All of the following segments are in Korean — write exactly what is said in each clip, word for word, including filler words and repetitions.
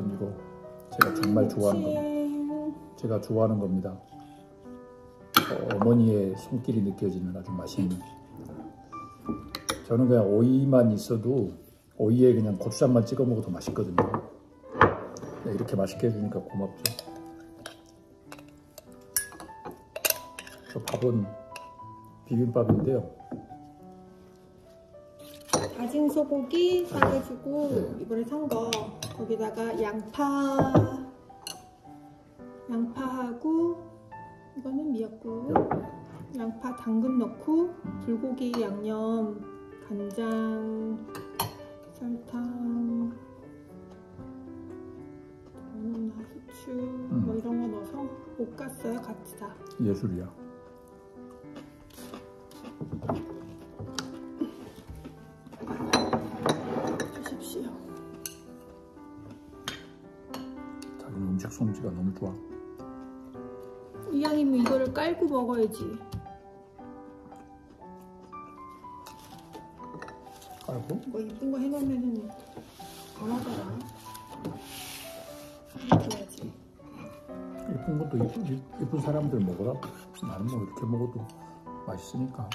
만들었던 이거 제가 정말 좋아하는 겁니다. 제가 좋아하는 겁니다. 어, 어머니의 손길이 느껴지는 아주 맛있는. 저는 그냥 오이만 있어도 오이에 그냥 고추장만 찍어 먹어도 맛있거든요. 이렇게 맛있게 해주니까 고맙죠. 저 밥은 비빔밥인데요. 다진 소고기 싸가지고 네. 이번에 산 거 거기다가 양파 양파하고 이거는 미역국 네. 양파 당근 넣고 불고기 양념 간장 설탕 후추 음. 뭐 이런 거 넣어서 볶았어요 같이 다. 예술이야. 음식 솜씨가 너무 좋아. 이왕이면 이거를 깔고 먹어야지. 깔고? 이거 이쁜 거 해놓으면은 안 하잖아. 먹어야지. 이쁜 것도 이쁜, 이쁜 사람들 먹어라. 나는 뭐 이렇게 먹어도 맛있으니까.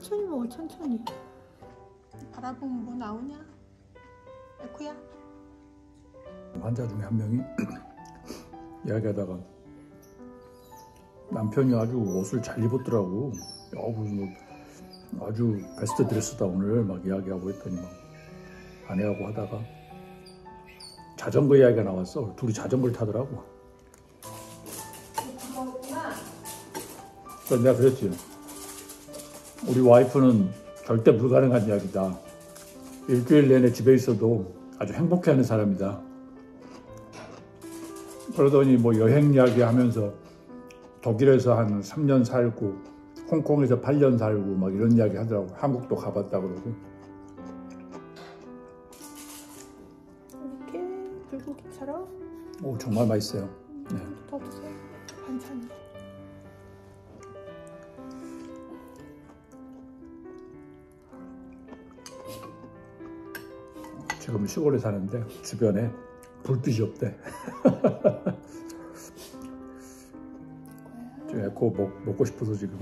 천천히 먹어, 천천히. 바라보면 뭐 나오냐? 에코야? 환자 중에 한 명이 이야기하다가 남편이 아주 옷을 잘 입었더라고. 아주 베스트 드레스다 오늘 막 이야기하고 했더니 막 아내하고 하다가 자전거 이야기가 나왔어. 둘이 자전거를 타더라고. 그래서 내가 그랬지. 우리 와이프는 절대 불가능한 이야기다. 일주일 내내 집에 있어도 아주 행복해하는 사람이다. 그러더니 뭐 여행 이야기 하면서 독일에서 한 삼 년 살고 홍콩에서 팔 년 살고 막 이런 이야기 하더라고. 한국도 가봤다 그러고. 이렇게 불고기처럼. 오 정말 맛있어요. 네. 더 드세요. 반찬. 지금 시골에 사는데 주변에 불빛이 없대. 지금 에코 먹, 먹고 싶어서 지금.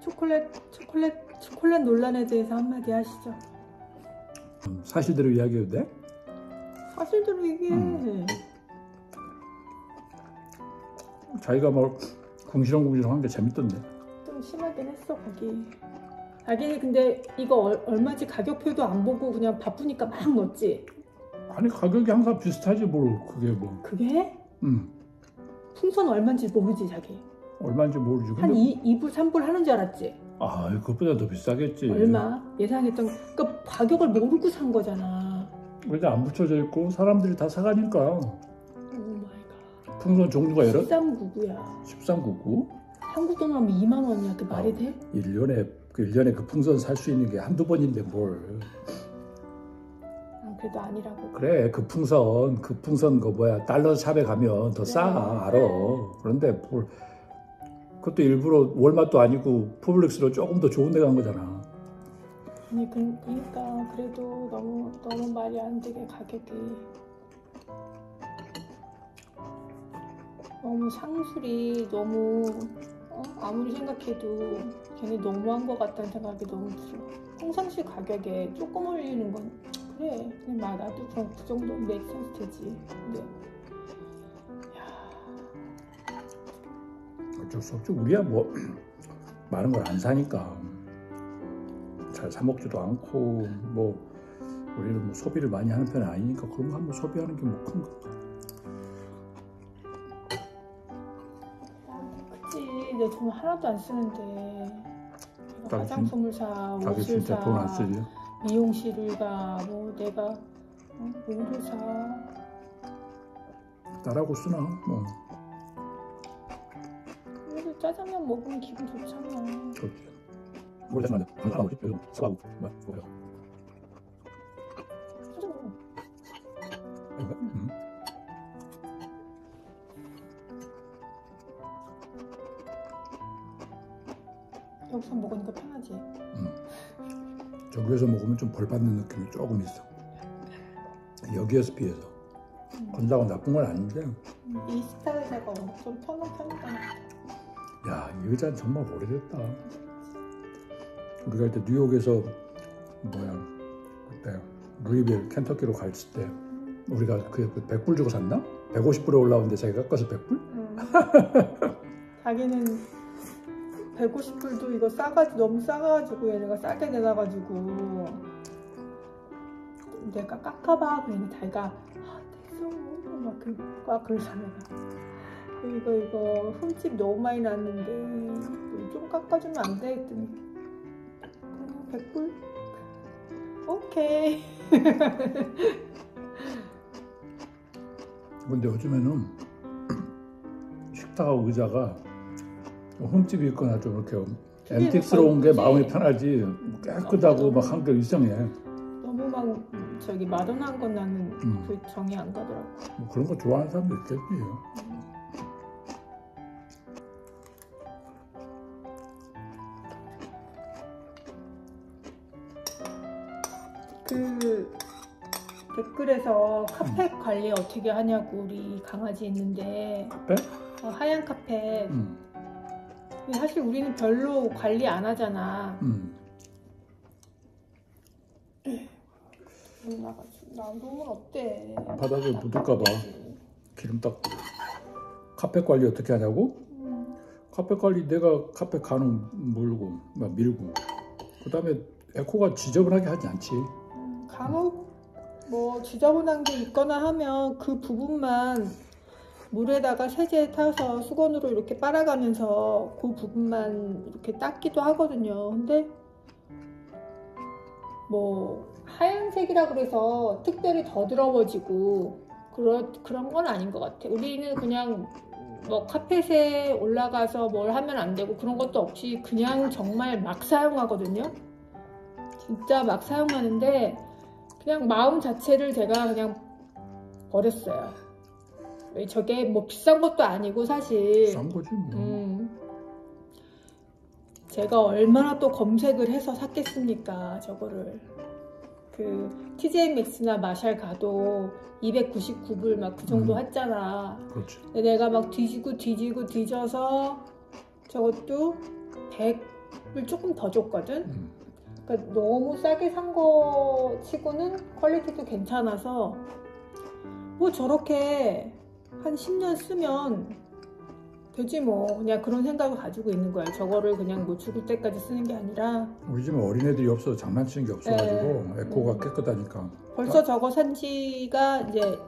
초콜릿, 초콜릿, 초콜릿 논란에 대해서 한마디 하시죠. 사실대로 이야기해도 돼? 사실대로 얘기해. 음. 자기가 막 궁시렁궁시렁 한 게 재밌던데. 좀 심하긴 했어 자기. 자기는 근데 이거 얼, 얼마지 가격표도 안 보고 그냥 바쁘니까 막 넣었지. 아니 가격이 항상 비슷하지 뭘 그게 뭐. 그게? 응. 풍선 얼마인지 모르지 자기. 얼마인지 모르지. 한 근데... 이 불 삼 불 하는 줄 알았지. 아 그것보다 더 비싸겠지. 얼마? 예상했던. 그러니까 가격을 모르고 산 거잖아. 그냥 안 붙여져 있고 사람들이 다 사가니까. 오마이갓. 풍선 종류가 여러? 십삼 구구야 십삼 구구? 한국 돈 하면 이만 원이야. 그 말이 아, 돼? 일 년에 그, 일 년에 그 풍선 살 수 있는 게 한두 번인데 뭘. 아, 그래도 아니라고. 그래 그 풍선 그 풍선 거 뭐야 달러 샵에 가면 더 싸. 그래. 알아. 그런데 뭘 그것도 일부러 월마트도 아니고 포블릭스로 조금 더 좋은 데 간 거잖아. 아니 그러니까 그래도 너무 너무 말이 안 되게 가격이 너무 상술이 너무 어? 아무리 생각해도 걔네 너무한 것 같다는 생각이 너무 들어. 평상시 가격에 조금 올리는 건 그래 그냥 막 나도 그냥 그 정도는 make sense 되지. 근데 야 어쩔 수 없죠. 우리야 뭐 많은 걸 안 사니까. 잘 사먹지도 않고 뭐 우리는 뭐 소비를 많이 하는 편은 아니니까 그런 거 한번 소비하는 게 뭐 큰 거. 그치 내 돈 하나도 안 쓰는데 화장품을 사, 옷을 진짜 사, 돈 안 쓰지? 미용실을 가, 뭐 내가 뭐를 사. 나라고 쓰나? 뭐. 그래도 짜장면 먹으면 기분 좋잖아. 그렇지. 모르겠지만 하고 싶어요. 사고 뭐요? 닭가슴살 먹으니까 편하지. 음. 저기에서 먹으면 좀 벌 받는 느낌이 조금 있어. 여기에서 비해서. 음. 건다고 나쁜 건 아닌데. 음. 이 스타일에다가 좀 편한 편이다. 야, 이 의자는 정말 오래됐다. 우리가 이때 뉴욕에서 뭐야 그때 루이빌 켄터키로 갈 때 우리가 그 백 불 주고 샀나? 백오십 불에 올라오는데 자기가 깎아서 백 불? 음. 자기는 백오십 불도 이거 싸가지고 너무 싸가지고 얘네가 싸게 내놔가지고 내가 깎아봐 그랬는데 자기가 아 됐어 막 그거 그러잖아. 이거 이거 흠집 너무 많이 났는데 좀 깎아주면 안 돼 했더니 그럼 백 불? 오케이. 근데 요즘에는 식탁하고 의자가 흠집이 있거나 좀 이렇게 앤틱스러운 게 마음이 편하지 깨끗하고 막 한결 이상해. 너무 막 저기 마련한 건 나는 음. 그 정이 안 가더라고. 뭐 그런 거 좋아하는 사람도 있겠지. 음. 그 댓글에서 카펫 음. 관리 어떻게 하냐고 우리 강아지 있는데 카펫? 어, 하얀 카펫. 음. 사실 우리는 별로 관리 안 하잖아. 음. 나가지고 어때? 바닥에 묻을까봐 기름 딱. 카펫 관리 어떻게 하냐고? 음. 카펫 관리 내가 카펫 간혹 물고 막 밀고. 그다음에 에코가 지저분하게 하지 않지. 음, 간혹. 뭐 지저분한 게 있거나 하면 그 부분만 물에다가 세제 타서 수건으로 이렇게 빨아가면서 그 부분만 이렇게 닦기도 하거든요. 근데 뭐 하얀색이라 그래서 특별히 더 더러워지고 그러, 그런 건 아닌 것 같아. 우리는 그냥 뭐 카펫에 올라가서 뭘 하면 안 되고 그런 것도 없이 그냥 정말 막 사용하거든요. 진짜 막 사용하는데 그냥 마음 자체를 제가 그냥 버렸어요. 저게 뭐 비싼 것도 아니고 사실 싼 거지 뭐. 음, 제가 얼마나 또 검색을 해서 샀겠습니까 저거를. 그 티제이맥스나 마샬 가도 이백구십구 불 막 그 정도 음. 했잖아. 그렇지. 내가 막 뒤지고 뒤지고 뒤져서 저것도 백 불 조금 더 줬거든. 음. 그러니까 너무 싸게 산 거 치고는 퀄리티도 괜찮아서 뭐 저렇게 한 십 년 쓰면 되지 뭐 그냥 그런 생각을 가지고 있는 거야. 저거를 그냥 뭐 죽을 때까지 쓰는 게 아니라 우리 집은 어린애들이 없어서 장난치는 게 없어가지고 네. 에코가 음. 깨끗하니까 벌써 나... 저거 산 지가 이제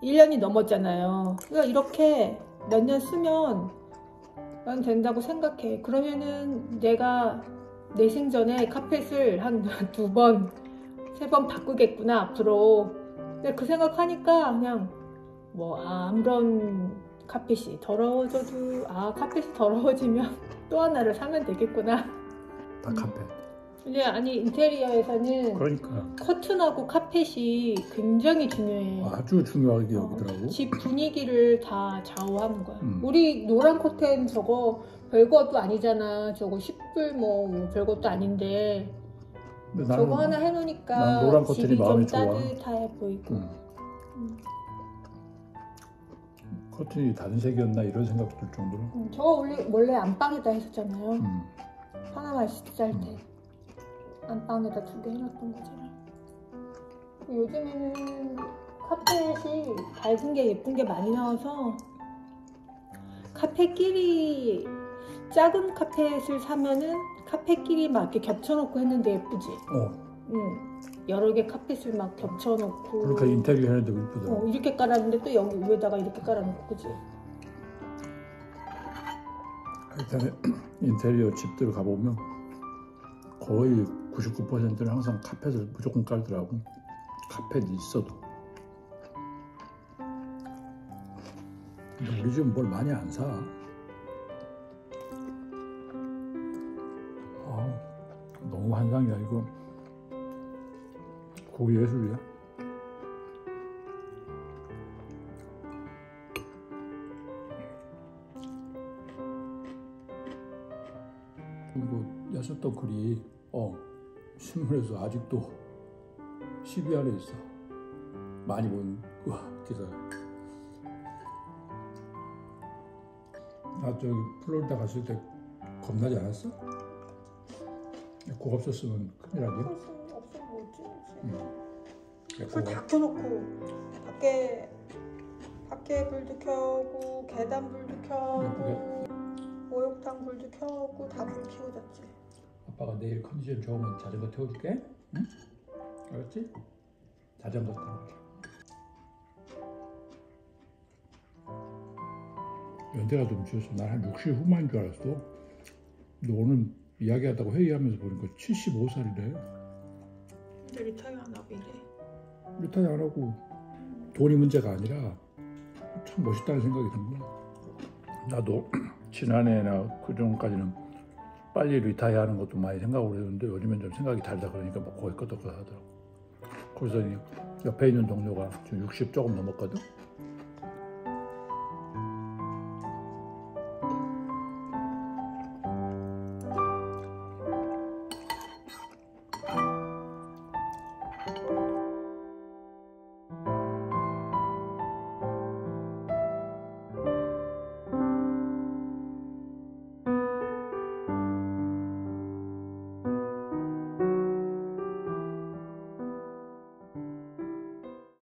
일 년이 넘었잖아요. 그러니까 이렇게 몇 년 쓰면 난 된다고 생각해. 그러면은 내가 내 생전에 카펫을 한 두 번, 세 번 바꾸겠구나 앞으로. 근데 그 생각하니까 그냥 뭐 아무런 카펫이 더러워져도 아 카펫이 더러워지면 또 하나를 사면 되겠구나. 다 카펫. 근데 아니 인테리어에서는 그러니까 커튼하고 카펫이 굉장히 중요해. 아주 중요하게 여기더라고. 어, 집 분위기를 다 좌우하는 거야. 음. 우리 노란 커튼 저거 별것도 아니잖아. 저거 십 불 뭐 별것도 아닌데 근데 나는, 저거 하나 해놓으니까 집이 좀 따뜻해 보이고 음. 음. 커튼이 다른 색이었나 이런 생각도 들 정도로 음, 저거 원래, 원래 안방에다 했었잖아요. 음. 하나만 쌀 때 음. 안방에다 두 개 해놨던 거잖아. 요즘에는 카펫이 밝은 게 예쁜 게 많이 나와서 카펫끼리 작은 카펫을 사면은 카펫끼리 막 이렇게 겹쳐놓고 했는데 예쁘지? 어. 응. 여러 개 카펫을 막 겹쳐놓고 그렇게 인테리어 해도 예쁘다. 어, 이렇게 깔았는데 또 여기 위에다가 이렇게 깔아놓고 그치? 일단 인테리어 집들 가보면 거의 구십구 퍼센트는 항상 카펫을 무조건 깔더라고. 카펫이 있어도. 근데 우리 집은 뭘 많이 안 사. 아, 너무 환상이야 이거. 고기 예술이야. 뭐. 덩크리 어 신문에서 아직도 십 위 안에 있어. 많이 본 기사. 나 저기 플로리다 갔을 때 겁나지 않았어? 그거 없었으면 큰일 나지? 없었으면 없으면 뭐지? 응. 불 다 켜놓고 밖에 밖에 불도 켜고 계단 불도 켜고 목욕탕 불도 켜고 다 불 켜고 잤지. 아빠가 내일 컨디션 좋으면 자전거 태워줄게. 응? 알았지? 자전거 타고. 연대가 좀 줄었어. 난 한 육십 후반인 줄 알았어. 근데 오늘 이야기하다고 회의하면서 보니까 칠십오 살이래. 근데 리타이 안 하고 이래. 리타이 안 하고 돈이 문제가 아니라 참 멋있다는 생각이 든 거야. 나도 지난해나 그전까지는 빨리 리타이 하는 것도 많이 생각을 했는데 요즘엔 좀 생각이 다르다 그러니까 뭐 거의 끄덕끄덕 하더라고. 그래서 옆에 있는 동료가 지금 육십 조금 넘었거든.